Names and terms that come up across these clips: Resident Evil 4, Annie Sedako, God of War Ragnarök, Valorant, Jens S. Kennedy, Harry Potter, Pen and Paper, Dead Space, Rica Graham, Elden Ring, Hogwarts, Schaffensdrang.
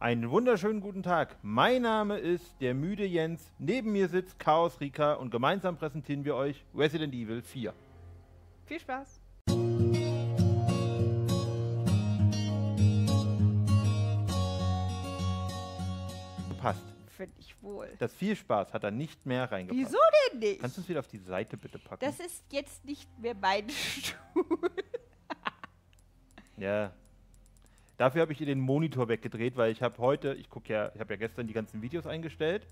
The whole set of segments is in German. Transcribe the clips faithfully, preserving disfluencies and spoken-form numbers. Einen wunderschönen guten Tag. Mein Name ist der müde Jens. Neben mir sitzt Chaos Rica und gemeinsam präsentieren wir euch Resident Evil vier. Viel Spaß! Passt. Finde ich wohl. Das viel Spaß hat da nicht mehr reingepasst. Wieso denn nicht? Kannst du es wieder auf die Seite bitte packen? Das ist jetzt nicht mehr mein Stuhl. Ja. Dafür habe ich ihr den Monitor weggedreht, weil ich habe heute, ich gucke ja, ich habe ja gestern die ganzen Videos eingestellt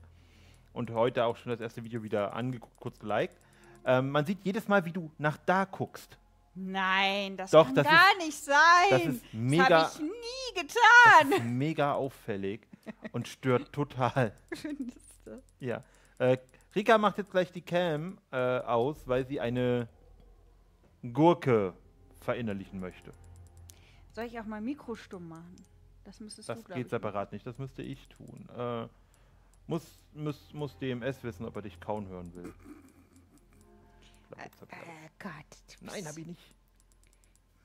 und heute auch schon das erste Video wieder angeguckt, kurz geliked. Ähm, man sieht jedes Mal, wie du nach da guckst. Nein, das Doch, kann das gar ist, nicht sein. Das ist mega. Das habe ich nie getan. Das ist mega auffällig und stört total. Findest du? Ja. Äh, Rica macht jetzt gleich die Cam äh, aus, weil sie eine Gurke verinnerlichen möchte. Soll ich auch mal Mikro stumm machen? Das müsstest das du, Das geht separat nicht, das müsste ich tun. Äh, muss, muss, muss D M S wissen, ob er dich kauen hören will. Äh, äh, Gott. Nein, hab ich nicht.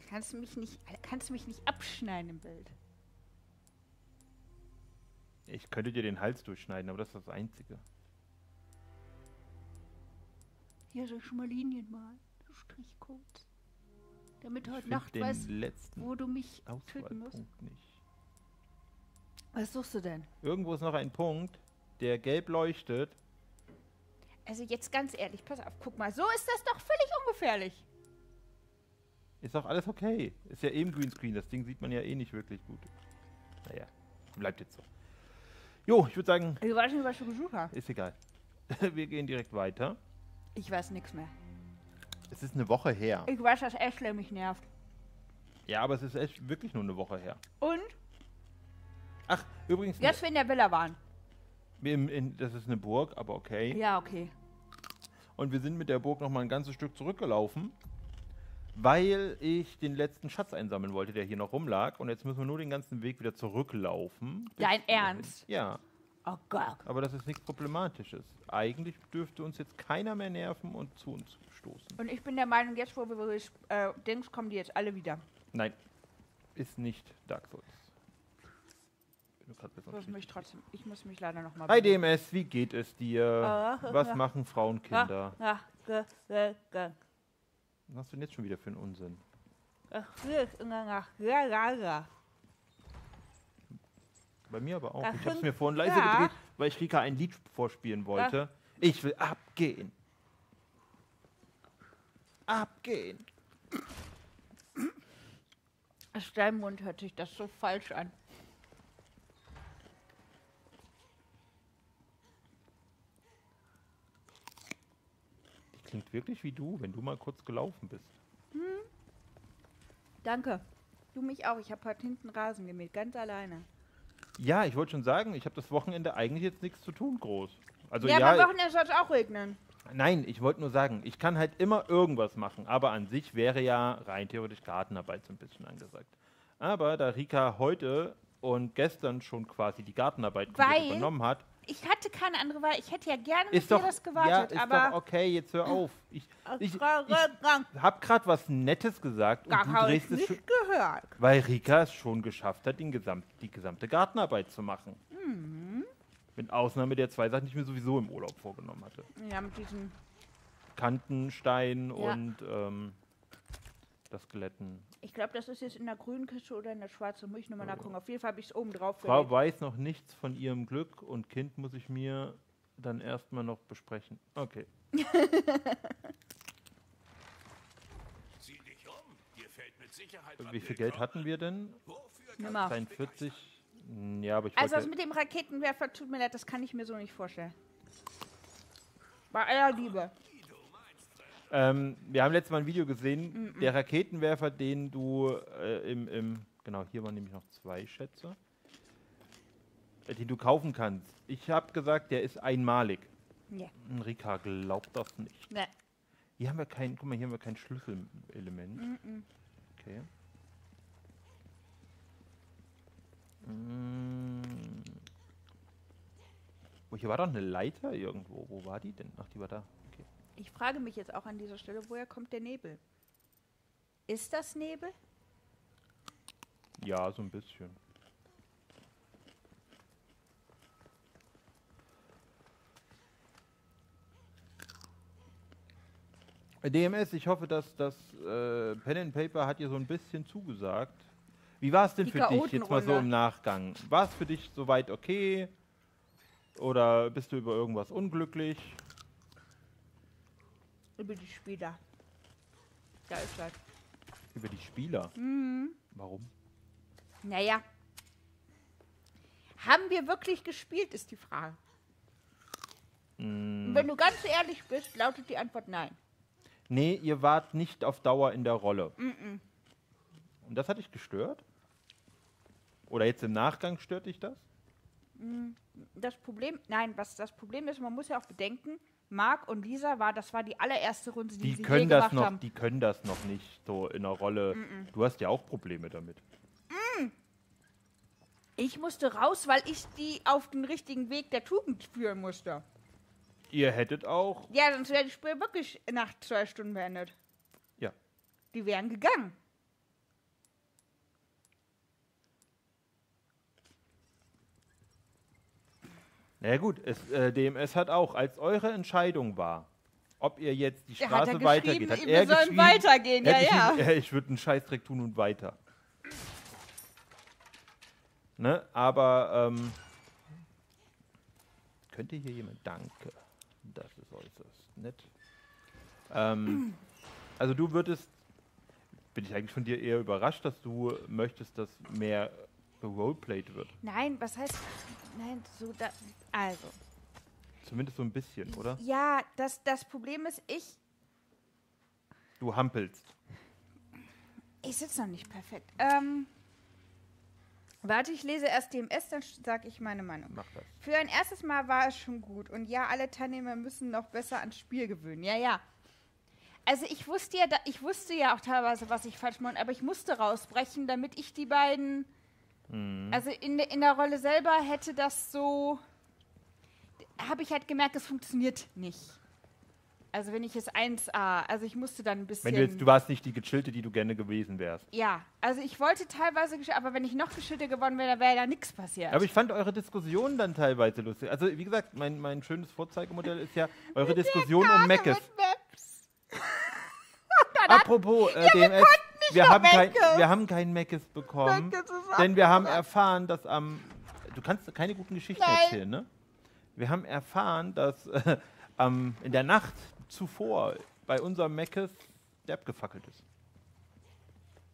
Kannst du mich nicht, kannst du mich nicht abschneiden im Bild? Ich könnte dir den Hals durchschneiden, aber das ist das Einzige. Hier soll ich schon mal Linien malen. Du Strichcodes. Damit heute Nacht weißt, wo du mich töten musst. Nicht. Was suchst du denn? Irgendwo ist noch ein Punkt, der gelb leuchtet. Also jetzt ganz ehrlich, pass auf, guck mal, so ist das doch völlig ungefährlich. Ist doch alles okay. Ist ja eben Greenscreen, das Ding sieht man ja eh nicht wirklich gut. Naja, bleibt jetzt so. Jo, ich würde sagen... Du warst schon, warst schon Besucher. Ist egal. Wir gehen direkt weiter. Ich weiß nichts mehr. Es ist eine Woche her. Ich weiß, dass Ashley mich nervt. Ja, aber es ist echt wirklich nur eine Woche her. Und? Ach, übrigens... Jetzt, wir in der Villa waren. In, in, das ist eine Burg, aber okay. Ja, okay. Und wir sind mit der Burg nochmal ein ganzes Stück zurückgelaufen, weil ich den letzten Schatz einsammeln wollte, der hier noch rumlag. Und jetzt müssen wir nur den ganzen Weg wieder zurücklaufen. Dein Ernst? Ja. Oh Gott. Aber das ist nichts Problematisches. Eigentlich dürfte uns jetzt keiner mehr nerven und zu uns stoßen. Und ich bin der Meinung, jetzt wo wir äh, Dings kommen die jetzt alle wieder. Nein, ist nicht Dark Souls. Ich muss mich trotzdem, ich muss mich leider nochmal... Hi D M S, wie geht es dir? Oh, was ja. machen Frauenkinder? Ja, ja, ja, ja. Was hast du denn jetzt schon wieder für einen Unsinn? Bei mir aber auch. Ich habe es mir vorhin leise ja. gedreht, weil ich Rica ein Lied vorspielen wollte. Ich will abgehen. Abgehen. Aus deinem Mund hört sich das so falsch an. Das klingt wirklich wie du, wenn du mal kurz gelaufen bist. Hm. Danke. Du mich auch. Ich habe heute hinten Rasen gemäht, ganz alleine. Ja, ich wollte schon sagen, ich habe das Wochenende eigentlich jetzt nichts zu tun, groß. Also, ja, ja, aber am Wochenende soll es auch regnen. Nein, ich wollte nur sagen, ich kann halt immer irgendwas machen, aber an sich wäre ja rein theoretisch Gartenarbeit so ein bisschen angesagt. Aber da Rica heute und gestern schon quasi die Gartenarbeit übernommen hat... Ich hatte keine andere Wahl, ich hätte ja gerne mit dir das gewartet, ja, ist aber... Doch okay, jetzt hör auf. Ich, ich, ich, ich habe gerade was Nettes gesagt und du drehst es schon... gehört. Weil Rica es schon geschafft hat, den Gesamt, die gesamte Gartenarbeit zu machen. Mhm. Mit Ausnahme der zwei Sachen, die ich mir sowieso im Urlaub vorgenommen hatte. Ja, mit diesen... Kantenstein ja. und ähm, das Skeletten. Ich glaube, das ist jetzt in der grünen Kiste oder in der schwarzen. Muss ich nochmal nachgucken. Auf jeden Fall habe ich es oben drauf gelegt. Frau weiß noch nichts von ihrem Glück und Kind muss ich mir dann erstmal noch besprechen. Okay. Sieh dich um. Dir fällt mit Sicherheit was. Wie viel Geld hatten wir denn? zweiundvierzig. Ja, aber ich also das mit dem Raketenwerfer, tut mir leid, das kann ich mir so nicht vorstellen. Bei aller Liebe. Ähm, wir haben letztes Mal ein Video gesehen, Mm-mm. der Raketenwerfer, den du äh, im, im, genau, hier waren nämlich noch zwei Schätze, äh, den du kaufen kannst. Ich habe gesagt, der ist einmalig. Yeah. Rica glaubt das nicht. Nee. Hier haben wir kein, guck mal, hier haben wir kein Schlüsselelement. Mm-mm. Okay. Mm. Oh, hier war doch eine Leiter irgendwo. Wo war die denn? Ach, die war da. Ich frage mich jetzt auch an dieser Stelle, woher kommt der Nebel? Ist das Nebel? Ja, so ein bisschen. D M S, ich hoffe, dass das äh, Pen and Paper hat dir so ein bisschen zugesagt. Wie war es denn die für dich jetzt mal so im Nachgang? War es für dich soweit okay? Oder bist du über irgendwas unglücklich? Über die Spieler. Da ist was. Über die Spieler? Mhm. Warum? Naja. Haben wir wirklich gespielt, ist die Frage. Mhm. Wenn du ganz ehrlich bist, lautet die Antwort nein. Nee, ihr wart nicht auf Dauer in der Rolle. Mhm. Und das hat dich gestört? Oder jetzt im Nachgang stört dich das? Das Problem, nein, was das Problem ist, man muss ja auch bedenken, Marc und Lisa war, das war die allererste Runde, die, die sie können je das gemacht noch, haben. Die können das noch nicht so in der Rolle. Mm-mm. Du hast ja auch Probleme damit. Mm. Ich musste raus, weil ich die auf den richtigen Weg der Tugend führen musste. Ihr hättet auch... Ja, sonst wäre das Spiel wirklich nach zwei Stunden beendet. Ja. Die wären gegangen. Na ja gut, es, äh, D M S hat auch, als eure Entscheidung war, ob ihr jetzt die Straße hat weitergeht, hat er wir sollen weitergehen, ja, ja. Äh, ich würde einen Scheißdreck tun und weiter. Ne, aber, ähm, könnte hier jemand, danke, das ist äußerst nett. Ähm, also du würdest, bin ich eigentlich von dir eher überrascht, dass du möchtest, dass mehr geroleplayed wird. Nein, was heißt... Nein, so da, also. Zumindest so ein bisschen, oder? Ja, das, das Problem ist, ich... Du hampelst. Ich sitze noch nicht perfekt. Ähm, warte, ich lese erst D M S, dann sage ich meine Meinung. Mach das. Für ein erstes Mal war es schon gut. Und ja, alle Teilnehmer müssen noch besser ans Spiel gewöhnen. Ja, ja. Also ich wusste ja, da, ich wusste ja auch teilweise, was ich falsch mache, aber ich musste rausbrechen, damit ich die beiden... Also in, in der Rolle selber hätte das so, habe ich halt gemerkt, es funktioniert nicht. Also wenn ich es eins A, also ich musste dann ein bisschen... Wenn du, jetzt, du warst nicht die Gechillte, die du gerne gewesen wärst. Ja, also ich wollte teilweise, aber wenn ich noch Gechillte geworden wäre, wäre da nichts passiert. Aber ich fand eure Diskussion dann teilweise lustig. Also wie gesagt, mein, mein schönes Vorzeigemodell ist ja eure mit Diskussion um Meckes. Apropos äh, ja, D M S... Wir haben, kein, wir haben keinen Meckes bekommen, Meckes denn wir haben erfahren, dass am... Du kannst keine guten Geschichten Nein. erzählen, ne? Wir haben erfahren, dass äh, ähm, in der Nacht zuvor bei unserem Meckes der abgefackelt ist.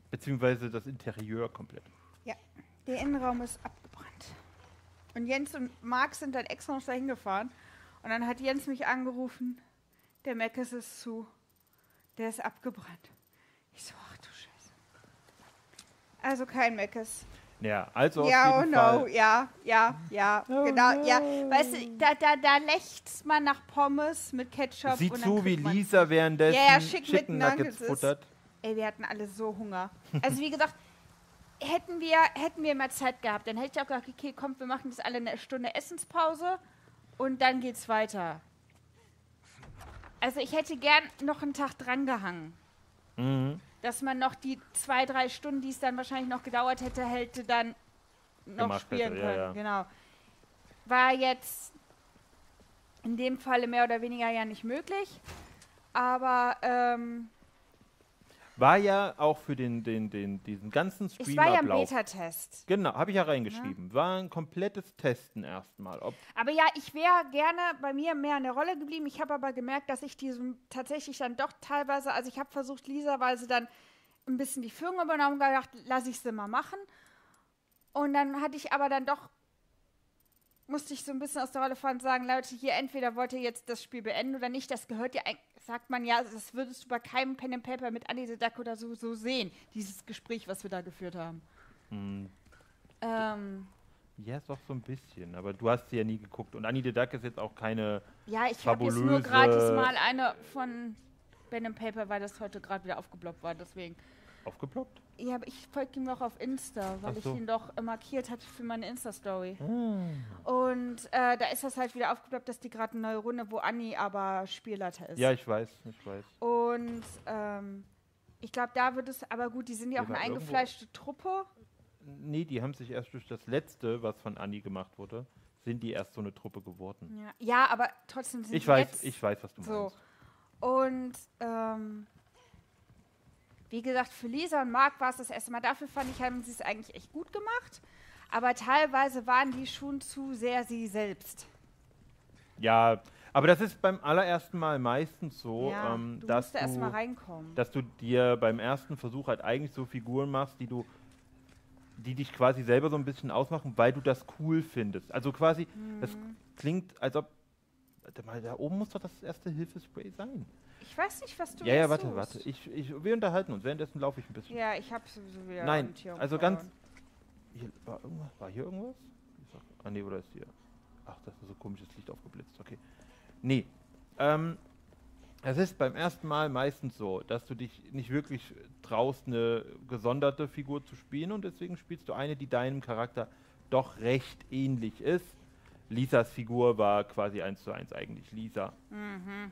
Beziehungsweise das Interieur komplett. Ja, der Innenraum ist abgebrannt. Und Jens und Marc sind dann extra noch dahin gefahren. Und dann hat Jens mich angerufen, der Meckes ist zu, der ist abgebrannt. Ich so, ach du Scheiße. Also kein Meckes. Ja, also ja, auf jeden oh Fall. No, ja, ja, ja, oh genau, no. ja. Weißt du, da, da, da lächzt man nach Pommes mit Ketchup. Sieh und dann zu, wie Lisa währenddessen ja, ja, schick Chicken Nuggets futtert. Ey, wir hatten alle so Hunger. Also wie gesagt, hätten wir, hätten wir mal Zeit gehabt, dann hätte ich auch gesagt, okay, kommt, wir machen das alle eine Stunde Essenspause und dann geht's weiter. Also ich hätte gern noch einen Tag drangehangen. Mhm. Dass man noch die zwei, drei Stunden, die es dann wahrscheinlich noch gedauert hätte, hätte dann noch Gemacht spielen hätte, können. Ja, ja. Genau. War jetzt in dem Falle mehr oder weniger ja nicht möglich, aber ähm, war ja auch für den, den, den, diesen ganzen Stream-Ablauf. Es war ja ein Beta-Test. Genau, habe ich ja reingeschrieben. Ja. War ein komplettes Testen erstmal. Aber ja, ich wäre gerne bei mir mehr in der Rolle geblieben. Ich habe aber gemerkt, dass ich diesem tatsächlich dann doch teilweise, also ich habe versucht, Lisa, weil sie dann ein bisschen die Führung übernommen und gedacht, lasse ich sie mal machen. Und dann hatte ich aber dann doch, musste ich so ein bisschen aus der Rolle fahren und sagen, Leute, hier, entweder wollt ihr jetzt das Spiel beenden oder nicht, das gehört ja eigentlich, sagt man ja, das würdest du bei keinem Pen and Paper mit Annie Sedako oder so, so sehen, dieses Gespräch, was wir da geführt haben. Mhm. Ähm, ja, ist doch so ein bisschen, aber du hast sie ja nie geguckt und Annie Sedako ist jetzt auch keine Ja, ich habe jetzt nur gratis mal eine von Pen and Paper, weil das heute gerade wieder aufgeploppt war, deswegen. Aufgeploppt? Ja, aber ich folge ihm noch auf Insta, weil Ach so. ich ihn doch markiert hatte für meine Insta-Story. Mm. Und äh, da ist das halt wieder aufgeploppt, dass die gerade eine neue Runde, wo Anni aber Spielleiter ist. Ja, ich weiß, ich weiß. Und ähm, ich glaube, da wird es, aber gut, die sind ja auch eine eingefleischte Truppe. Nee, die haben sich erst durch das Letzte, was von Anni gemacht wurde, sind die erst so eine Truppe geworden. Ja, ja aber trotzdem sind ich die weiß, jetzt... Ich weiß, was du so. meinst. Und ähm, wie gesagt, für Lisa und Marc war es das erste Mal. Dafür fand ich, haben sie es eigentlich echt gut gemacht. Aber teilweise waren die schon zu sehr sie selbst. Ja, aber das ist beim allerersten Mal meistens so, ja, ähm, du dass, musst du, erst mal reinkommen. dass du dir beim ersten Versuch halt eigentlich so Figuren machst, die du, die dich quasi selber so ein bisschen ausmachen, weil du das cool findest. Also quasi, mhm. das klingt, als ob, warte mal, da oben muss doch das erste Hilfespray sein. Ich weiß nicht, was du ja, ja, warte, suchst. warte. Ich, ich, wir unterhalten uns. Währenddessen laufe ich ein bisschen. Ja, ich habe sowieso wieder Nein, also ganz... Hier, war, irgendwas, war hier irgendwas? Ah, nee, oder ist hier? Ach, das ist so komisches Licht aufgeblitzt. Okay. Nee. Ähm, es ist beim ersten Mal meistens so, dass du dich nicht wirklich traust, eine gesonderte Figur zu spielen. Und deswegen spielst du eine, die deinem Charakter doch recht ähnlich ist. Lisas Figur war quasi eins zu eins eigentlich Lisa. Mhm.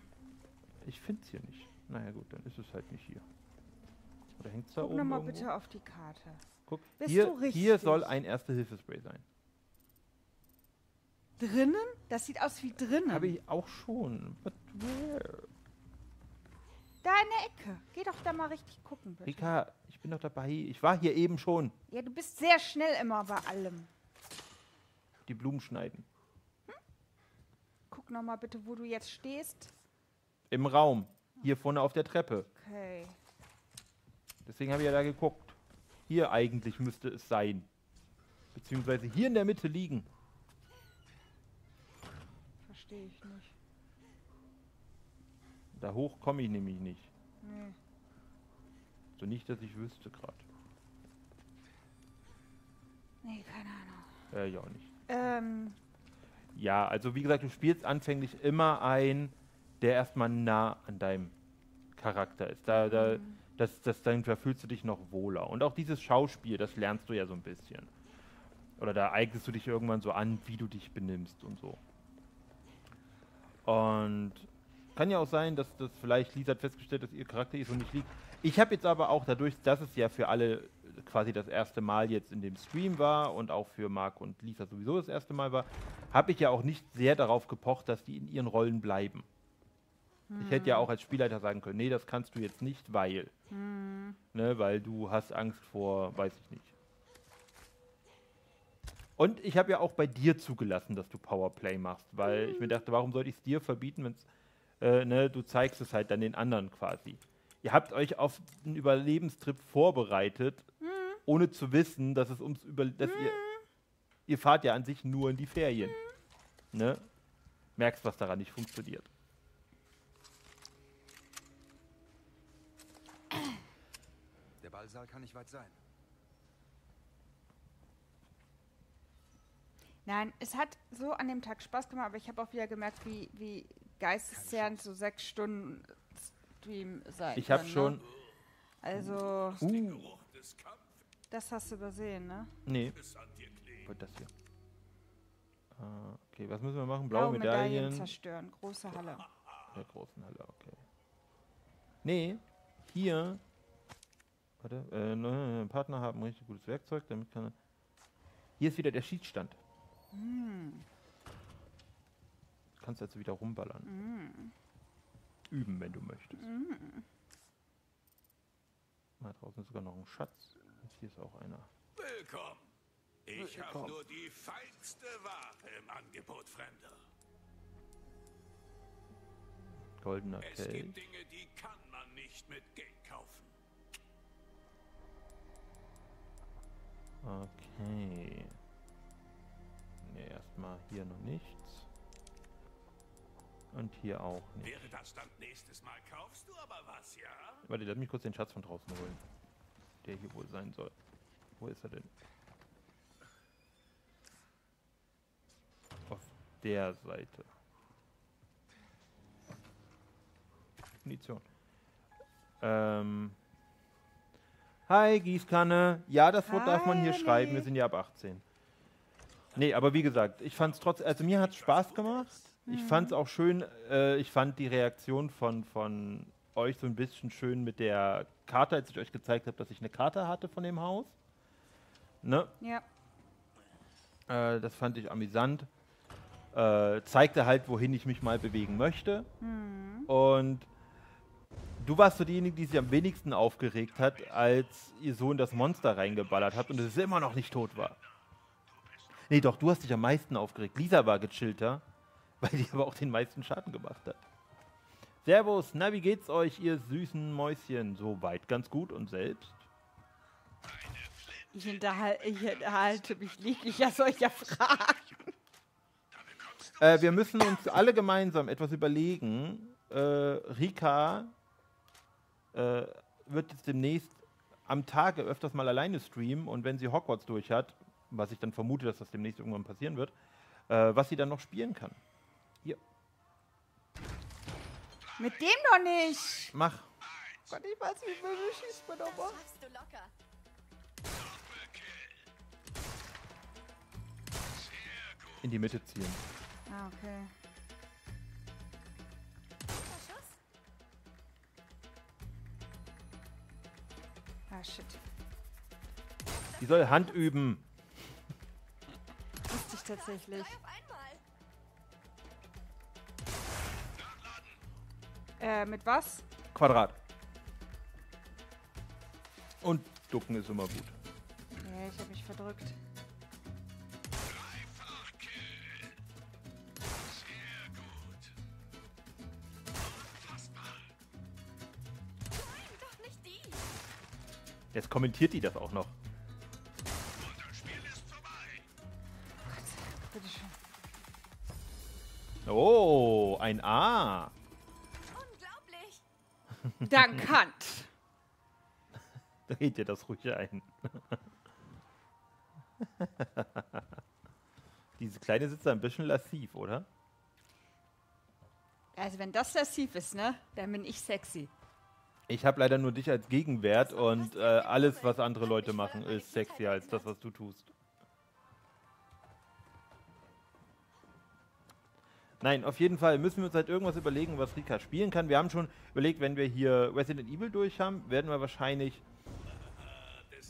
Ich finde es hier nicht. Naja gut, dann ist es halt nicht hier. Oder hängt es da Guck oben Guck nochmal bitte auf die Karte. Guck, Bist hier, du richtig? hier soll ein Erste-Hilfe-Spray sein. Drinnen? Das sieht aus wie drinnen. Habe ich auch schon. But where? Da in der Ecke. Geh doch da mal richtig gucken, bitte. Rica, ich bin doch dabei. Ich war hier eben schon. Ja, du bist sehr schnell immer bei allem. Die Blumen schneiden. Hm? Guck nochmal bitte, wo du jetzt stehst. Im Raum. Hier vorne auf der Treppe. Okay. Deswegen habe ich ja da geguckt. Hier eigentlich müsste es sein. Beziehungsweise hier in der Mitte liegen. Verstehe ich nicht. Da hoch komme ich nämlich nicht. Nee. So nicht, dass ich wüsste gerade. Nee, keine Ahnung. Äh, ja auch nicht. Ähm. Ja, also wie gesagt, du spielst anfänglich immer ein... der erstmal nah an deinem Charakter ist. Da, da, mhm. das, das, dann fühlst du dich noch wohler. Und auch dieses Schauspiel, das lernst du ja so ein bisschen. Oder da eignest du dich irgendwann so an, wie du dich benimmst und so. Und kann ja auch sein, dass das vielleicht Lisa hat festgestellt, dass ihr Charakter ihr so nicht liegt. Ich habe jetzt aber auch dadurch, dass es ja für alle quasi das erste Mal jetzt in dem Stream war und auch für Marc und Lisa sowieso das erste Mal war, habe ich ja auch nicht sehr darauf gepocht, dass die in ihren Rollen bleiben. Ich hätte ja auch als Spielleiter sagen können, nee, das kannst du jetzt nicht, weil. Mhm. Ne, weil du hast Angst vor, weiß ich nicht. Und ich habe ja auch bei dir zugelassen, dass du Powerplay machst, weil mhm. ich mir dachte, warum sollte ich es dir verbieten, wenn's, äh, ne, du zeigst es halt dann den anderen quasi. Ihr habt euch auf einen Überlebenstrip vorbereitet, mhm. ohne zu wissen, dass es ums Über... dass mhm. ihr, ihr fahrt ja an sich nur in die Ferien. Mhm. Ne? Merkst, was daran nicht funktioniert. Kann nicht weit sein. Nein, es hat so an dem Tag Spaß gemacht, aber ich habe auch wieder gemerkt, wie, wie geisteszehrend so sechs Stunden Stream sein Ich habe schon... Ne? Also... Uh. Das hast du übersehen, ne? Nee. Das hier. Ah, okay, was müssen wir machen? Blaue, Blaue Medaillen. Medaillen zerstören. Große Halle. Der großen Halle, okay. Nee, hier... Äh, Partner haben richtig gutes Werkzeug, damit kann er. Hier ist wieder der Schiedsstand. Mm. Du kannst also wieder rumballern. Mm. Üben, wenn du möchtest. Mm. Da draußen ist sogar noch ein Schatz. Und hier ist auch einer. Willkommen! Ich habe nur die feinste Ware im Angebot, Fremder. Goldener Kelch. Es gibt Dinge, die kann man nicht mit Geld kaufen. Okay. Ne, erstmal hier noch nichts. Und hier auch nicht. Wäre das dann nächstes Mal, kaufst du aber was, ja? Warte, lass mich kurz den Schatz von draußen holen. Der hier wohl sein soll. Wo ist er denn? Auf der Seite. Munition. Ähm... Hi, Gießkanne. Ja, das Wort Hi, darf man hier nee. schreiben. Wir sind ja ab achtzehn. Nee, aber wie gesagt, ich fand es trotzdem, also mir hat es Spaß gemacht. Mhm. Ich fand es auch schön, äh, ich fand die Reaktion von, von euch so ein bisschen schön mit der Karte, als ich euch gezeigt habe, dass ich eine Karte hatte von dem Haus. Ne? Ja. Äh, das fand ich amüsant. Äh, zeigte halt, wohin ich mich mal bewegen möchte. Mhm. Und Du warst so diejenige, die sich am wenigsten aufgeregt hat, als ihr Sohn das Monster reingeballert hat und es immer noch nicht tot war. Nee, doch, du hast dich am meisten aufgeregt. Lisa war gechillter, weil die aber auch den meisten Schaden gemacht hat. Servus, na, wie geht's euch, ihr süßen Mäuschen? Soweit ganz gut und selbst? Ich unterhalte, ich unterhalte mich jeglicher solcher Fragen. Äh, wir müssen uns alle gemeinsam etwas überlegen. Äh, Rica äh, wird jetzt demnächst am Tage öfters mal alleine streamen und wenn sie Hogwarts durch hat, was ich dann vermute, dass das demnächst irgendwann passieren wird, äh, was sie dann noch spielen kann. Hier. Mit dem doch nicht! Mach! Gott, ich weiß nicht, wie schießt man doch mal. In die Mitte ziehen. Ah, okay. Ah, shit. Die soll Hand üben. Wusste ich tatsächlich. Äh, mit was? Quadrat. Und ducken ist immer gut. Ja, ich hab mich verdrückt. Jetzt kommentiert die das auch noch. Oh, ein A. Unglaublich. Dankant. Dreht ihr das ruhig ein. Diese Kleine sitzt da ein bisschen lassiv, oder? Also wenn das lassiv ist, ne, dann bin ich sexy. Ich habe leider nur dich als Gegenwert und äh, alles, was andere Leute machen, ist sexier als das, was du tust. Nein, auf jeden Fall müssen wir uns halt irgendwas überlegen, was Rica spielen kann. Wir haben schon überlegt, wenn wir hier Resident Evil durch haben, werden wir wahrscheinlich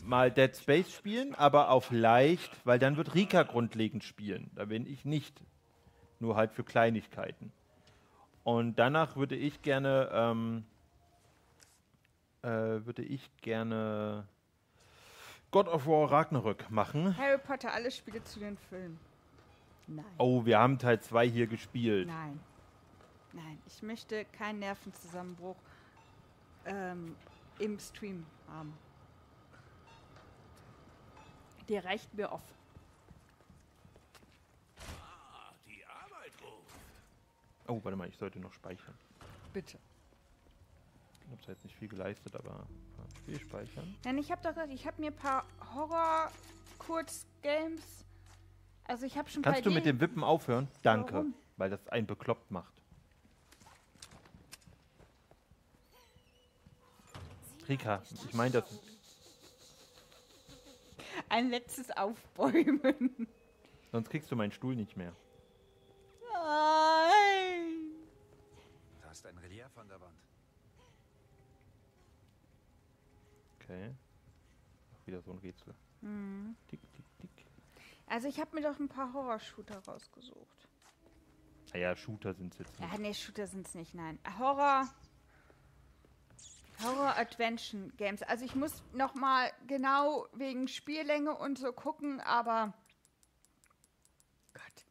mal Dead Space spielen, aber auf leicht, weil dann wird Rica grundlegend spielen. Da bin ich nicht. Nur halt für Kleinigkeiten. Und danach würde ich gerne... Ähm, würde ich gerne God of War Ragnarök machen. Harry Potter, alle Spiele zu den Filmen. Nein. Oh, wir haben Teil zwei hier gespielt. Nein. Nein, ich möchte keinen Nervenzusammenbruch ähm, im Stream haben. Der reicht mir oft. Ah, die Arbeit ruft. Oh, warte mal, ich sollte noch speichern. Bitte. Ich habe jetzt nicht viel geleistet, aber viel speichern. Nein, ich habe doch gesagt, ich habe mir ein paar Horror-Kurz-Games. Also ich habe schon. Kannst du mit dem Wippen aufhören? Danke. Warum? Weil das einen bekloppt macht. Rica, ich meine das. Ein letztes Aufbäumen. Sonst kriegst du meinen Stuhl nicht mehr. Nein. Da ist ein Relief an der Wand. Okay. Wieder so ein Rätsel. Mhm. Tick, tick, tick. Also ich habe mir doch ein paar Horror-Shooter rausgesucht. Naja, Shooter sind es jetzt nicht. Ja, nee, Shooter sind es nicht, nein. Horror... Horror-Adventure-Games. Also ich muss nochmal genau wegen Spiellänge und so gucken, aber... Gott.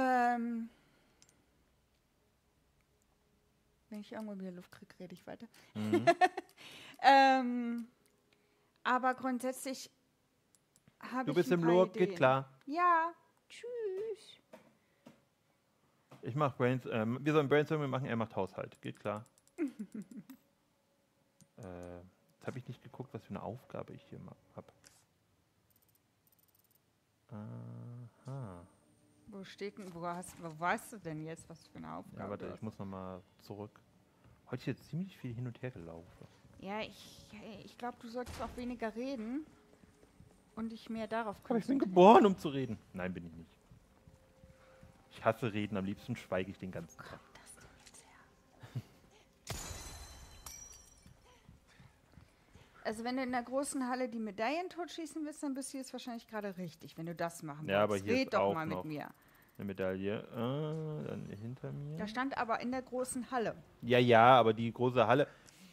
Ähm... Wenn ich irgendwo wieder Luft kriege, rede ich weiter. Mhm. ähm, aber grundsätzlich habe ich. Du bist im Loop, geht klar. Ja, tschüss. Ich mache Brains. Ähm, wir sollen Brainstorming machen, er macht Haushalt. Geht klar. äh, jetzt habe ich nicht geguckt, was für eine Aufgabe ich hier habe. Aha. Wo steht denn, wo, hast, wo weißt du denn jetzt, was für eine Aufgabe? Ja, warte, ich muss nochmal zurück. Heute ist jetzt ziemlich viel hin und her gelaufen. Ja, ich, ich glaube, du solltest auch weniger reden und dich mehr darauf konzentrieren. Aber ich bin geboren, um zu reden. Nein, bin ich nicht. Ich hasse Reden, am liebsten schweige ich den ganzen Tag. Wo kommt das denn jetzt her? Also wenn du in der großen Halle die Medaillen totschießen willst, dann bist du jetzt wahrscheinlich gerade richtig, wenn du das machen willst. Ja, aber hier red ist doch auch mal noch. Mit mir. Eine Medaille. Äh, dann hinter mir. Da stand aber in der großen Halle. Ja, ja, aber die große Halle.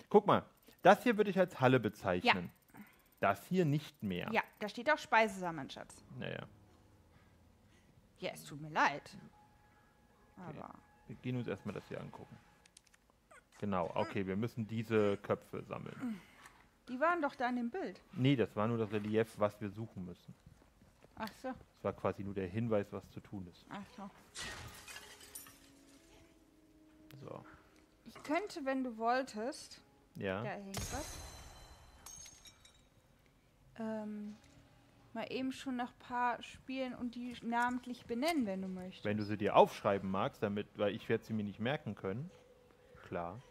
Guck mal, das hier würde ich als Halle bezeichnen. Ja. Das hier nicht mehr. Ja, da steht auch Speise sammeln, Schatz. Naja. Ja, es tut mir leid. Okay. Aber wir gehen uns erstmal das hier angucken. Genau, okay, wir müssen diese Köpfe sammeln. Die waren doch da in dem Bild. Nee, das war nur das Relief, was wir suchen müssen. Ach so. Das war quasi nur der Hinweis, was zu tun ist. Ach so. So. Ich könnte, wenn du wolltest... Ja. Da hängt was. Ähm, mal eben schon nach ein paar Spielen und die namentlich benennen, wenn du möchtest. Wenn du sie dir aufschreiben magst, damit, weil ich werde sie mir nicht merken können. Klar.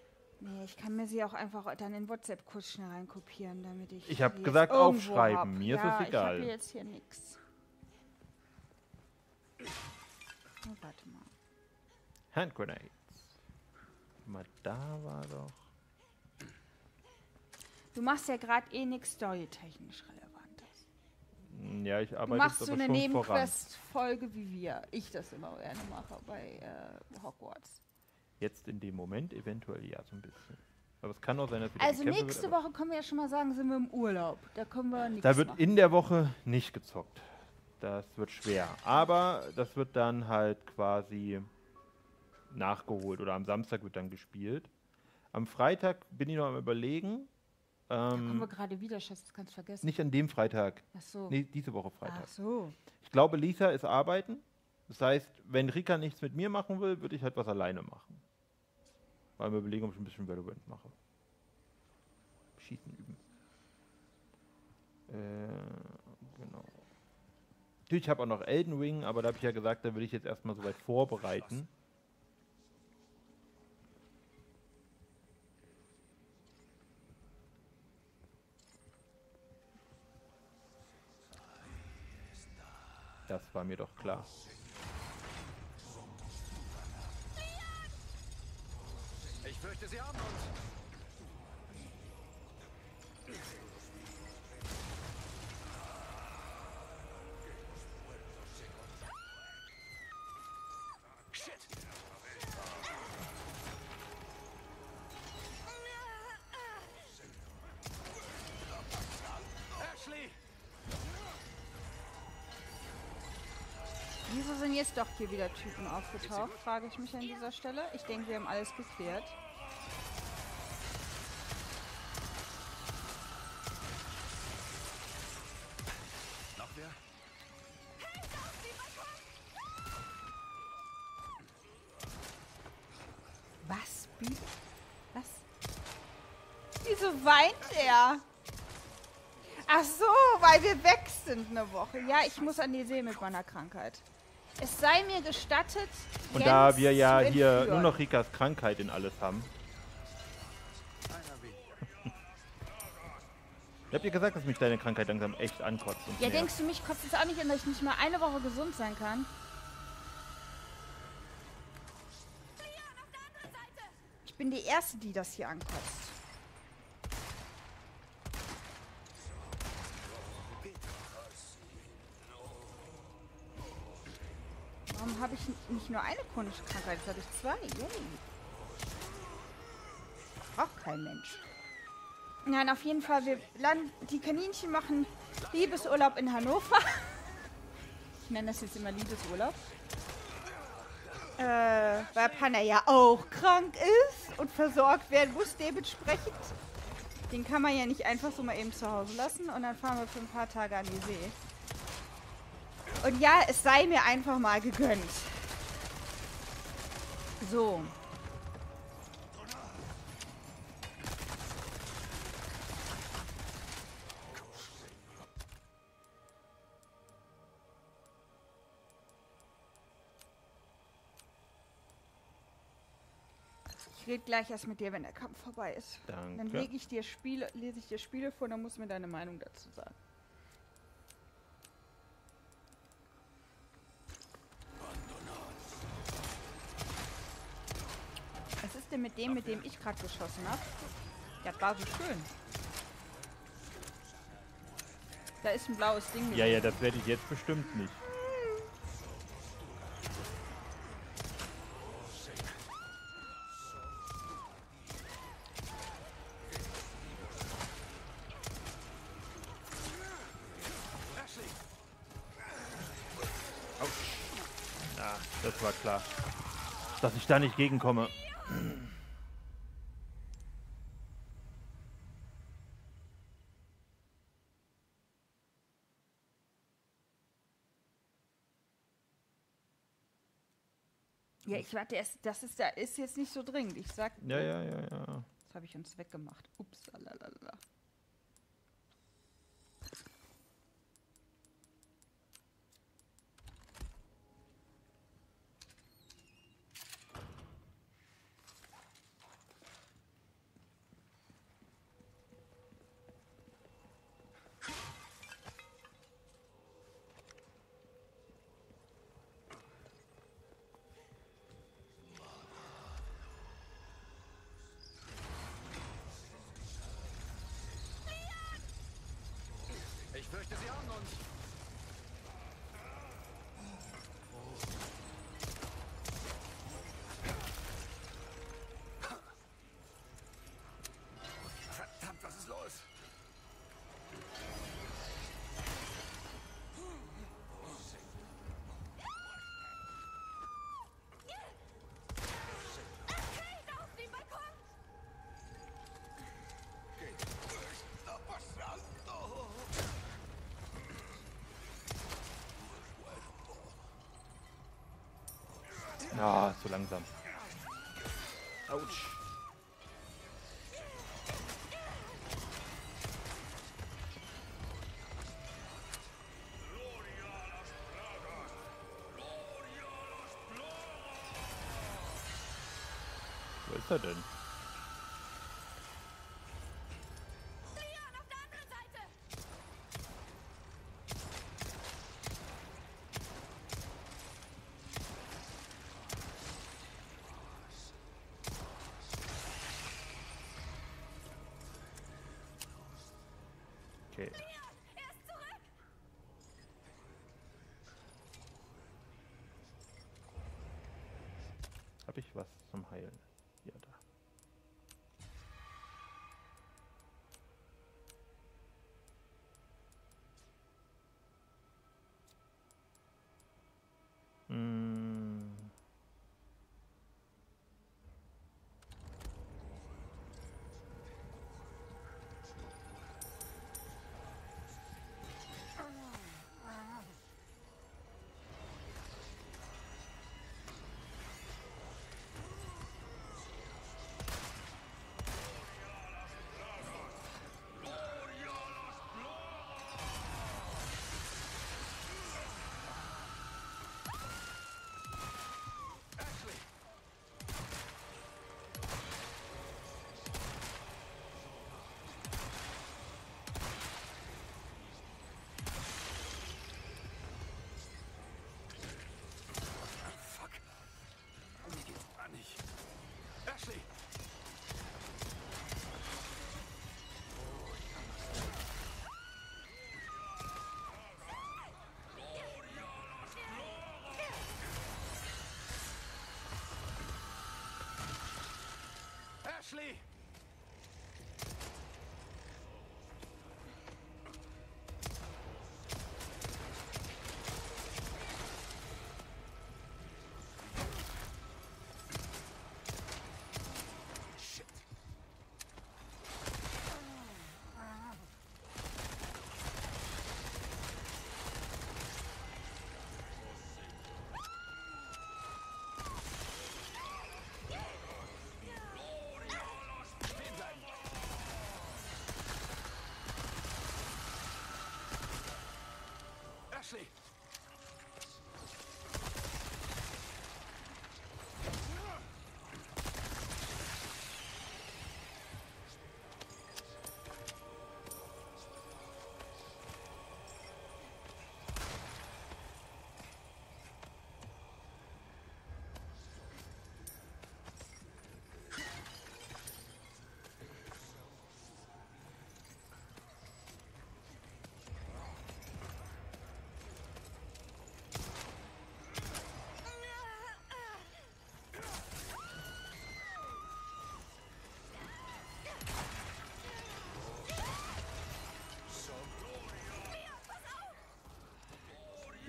Nee, ich kann mir sie auch einfach dann in WhatsApp-Kurs schnell reinkopieren, damit ich... Ich habe gesagt, aufschreiben. Hab. Mir ja, ist es egal. Ich habe jetzt hier nichts. Oh, warte mal. Handgrenades. Mal da war doch... Du machst ja gerade eh nichts storytechnisch Relevantes. Ja, ich arbeite. Du machst so eine Nebenquest-Folge wie wir. Ich das immer gerne mache bei äh, Hogwarts. Jetzt in dem Moment eventuell ja, so ein bisschen. Aber es kann auch sein, dass wir... Also nächste Woche können wir ja schon mal sagen, sind wir im Urlaub. Da können wir nichts machen. Da wird in der Woche nicht gezockt. Das wird schwer. Aber das wird dann halt quasi nachgeholt. Oder am Samstag wird dann gespielt. Am Freitag bin ich noch am Überlegen. Ähm, da kommen wir gerade wieder, Schatz, das kannst du vergessen. Nicht an dem Freitag. Ach so. Nee, diese Woche Freitag. Ach so. Ich glaube, Lisa ist arbeiten. Das heißt, wenn Rica nichts mit mir machen will, würde ich halt was alleine machen. Weil wir überlegen, ob ich ein bisschen Valorant mache. Schießen üben. Äh, genau. Natürlich, ich habe auch noch Elden Ring, aber da habe ich ja gesagt, da will ich jetzt erstmal soweit vorbereiten. Das war mir doch klar. Ich fürchte, sie haben uns. Shit. Ashley. Wieso sind jetzt doch hier wieder Typen aufgetaucht, frage ich mich an dieser Stelle. Ich denke, wir haben alles geklärt. Was? Was? Wieso weint er? Ach so, weil wir weg sind eine Woche. Ja, ich muss an die See mit meiner Krankheit. Es sei mir gestattet, und Jens da wir ja hier nur noch Ricas Krankheit in alles haben. Ich hab dir gesagt, dass mich deine Krankheit langsam echt ankotzt. Ja, mehr. Denkst du, mich kotzt es auch nicht an, dass ich nicht mal eine Woche gesund sein kann? Ich bin die Erste, die das hier ankotzt. Warum habe ich nicht nur eine chronische Krankheit? Jetzt habe ich zwei. Yay. Braucht kein Mensch. Nein, auf jeden Fall. Wir landen, die Kaninchen machen Liebesurlaub in Hannover. Ich nenne das jetzt immer Liebesurlaub. Äh, weil Panna ja auch krank ist und versorgt werden muss dementsprechend. Den kann man ja nicht einfach so mal eben zu Hause lassen. Und dann fahren wir für ein paar Tage an die See. Und ja, es sei mir einfach mal gegönnt. So. Ich rede gleich erst mit dir, wenn der Kampf vorbei ist. Danke. Dann lege ich dir Spiele, lese ich dir Spiele vor, dann musst du mir deine Meinung dazu sagen. Mit dem, mit dem ich gerade geschossen habe. Das war so schön. Da ist ein blaues Ding. Ja, ja, das werde ich jetzt bestimmt nicht. Das war klar, dass ich da nicht gegenkomme. Ja, ich warte erst, das ist, da ist jetzt nicht so dringend. Ich sag. Ja, ja, ja, ja. Das habe ich uns weggemacht. Ups, alalala. Ah, zu langsam. Autsch. Wo ist er denn? Was zum Heilen. Ja, da. Mm. Ashley!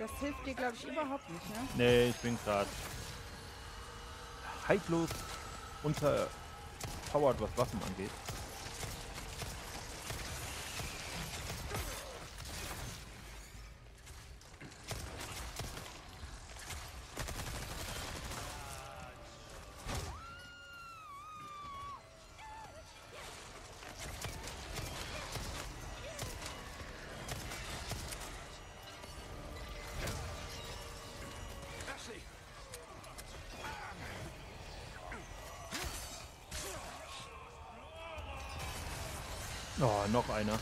Das hilft dir, glaube ich, überhaupt nicht, ne? Nee, ich bin gerade haltlos unterpowered, was Waffen angeht. Oh, noch einer.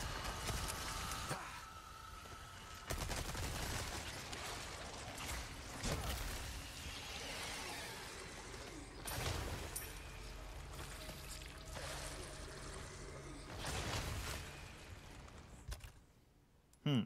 Hm.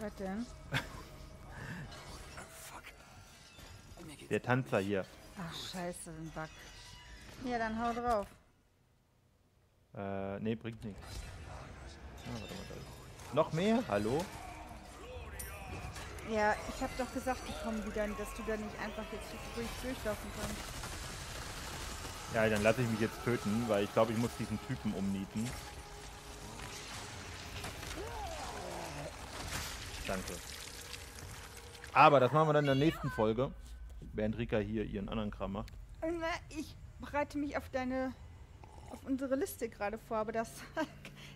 Was denn? Der Tanzer hier. Ach, scheiße, ein Bug. Ja, dann hau drauf. Äh, nee, bringt nichts. Ah, warte mal, da. Noch mehr? Hallo? Ja, ich hab doch gesagt, die kommen wieder, dass du da nicht einfach jetzt durch, durchlaufen kannst. Ja, dann lasse ich mich jetzt töten, weil ich glaube, ich muss diesen Typen umnieten. Danke. Aber das machen wir dann in der nächsten Folge, während Rica hier ihren anderen Kram macht. Na, ich bereite mich auf deine, auf unsere Liste gerade vor, aber das,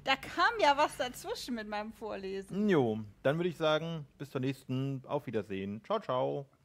da kam ja was dazwischen mit meinem Vorlesen. Jo, dann würde ich sagen, bis zur nächsten, auf Wiedersehen. Ciao, ciao.